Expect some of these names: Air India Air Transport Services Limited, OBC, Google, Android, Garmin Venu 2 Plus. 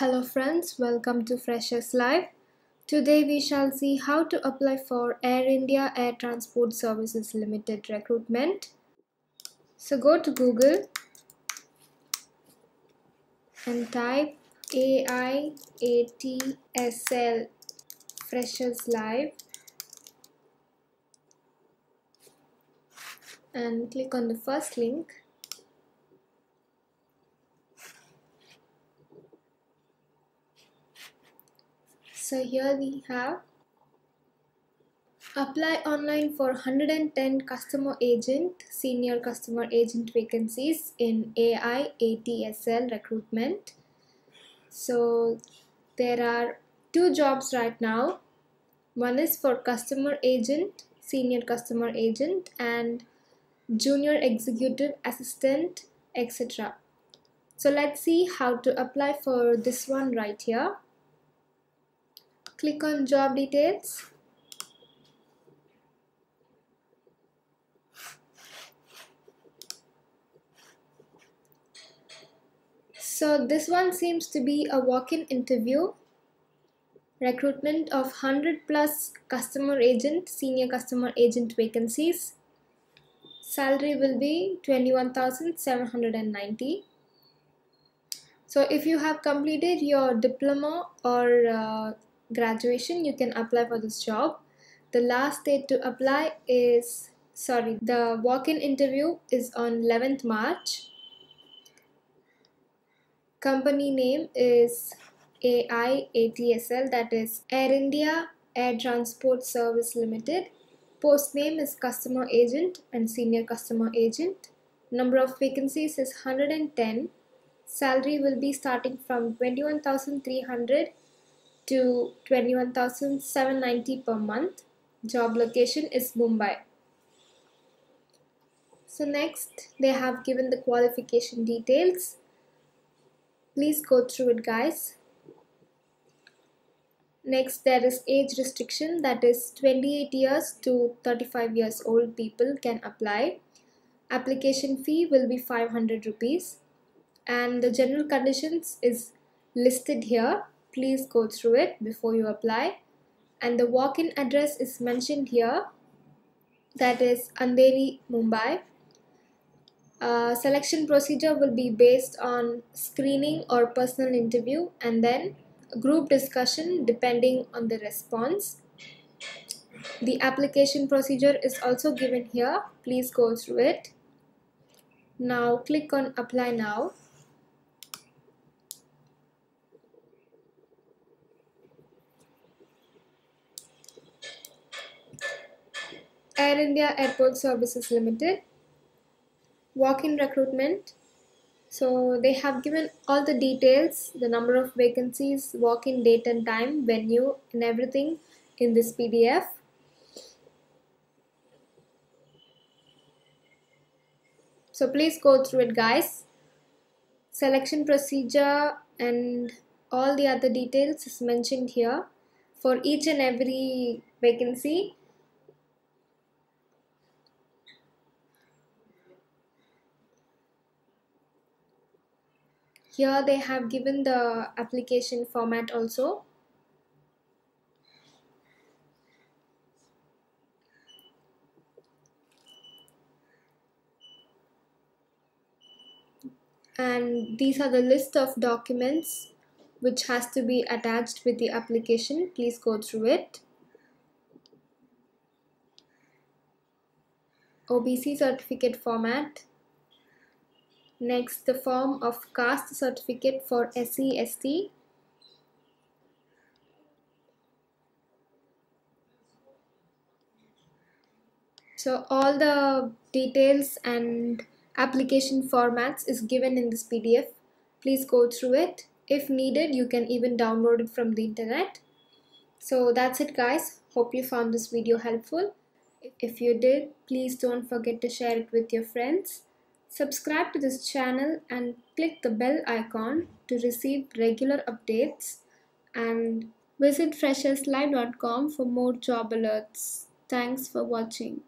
Hello friends, welcome to Freshers Live. Today we shall see how to apply for Air India Air Transport Services Limited recruitment. So go to Google and type AIATSL Freshers Live and click on the first link. So here we have apply online for 110 customer agent, senior customer agent vacancies in AIATSL recruitment. So there are two jobs right now. One is for customer agent, senior customer agent, and junior executive assistant, etc. So let's see how to apply for this one right here. Click on job details. So this one seems to be a walk-in interview. Recruitment of 100 plus customer agent, senior customer agent vacancies. Salary will be 21,790. So if you have completed your diploma or graduation, you can apply for this job. The last date to apply is, the walk-in interview is on 11th March. Company name is AIATSL, that is Air India Air Transport Service Limited. Post name is customer agent and senior customer agent. Number of vacancies is 110. Salary will be starting from 21,300 to 21,790 per month. Job location is Mumbai. So next, they have given the qualification details. Please go through it, guys. Next, there is age restriction, that is 28 years to 35 years old people can apply. Application fee will be 500 rupees. And the general conditions is listed here. Please go through it before you apply. And the walk-in address is mentioned here, that is Andheri, Mumbai. Selection procedure will be based on screening or personal interview and then group discussion depending on the response. The application procedure is also given here. Please go through it. Now click on apply now. Air India Airport Services Limited, walk-in recruitment. So they have given all the details, the number of vacancies, walk-in date and time, venue and everything in this PDF. So please go through it, guys. Selection procedure and all the other details is mentioned here for each and every vacancy. Here they have given the application format also. And these are the list of documents which has to be attached with the application. Please go through it. OBC certificate format. Next, the form of caste certificate for SC, ST. So all the details and application formats is given in this PDF. Please go through it. If needed, you can even download it from the internet. So that's it, guys. Hope you found this video helpful. If you did, please don't forget to share it with your friends. Subscribe to this channel and click the bell icon to receive regular updates, and visit fresherslive.com for more job alerts. Thanks for watching.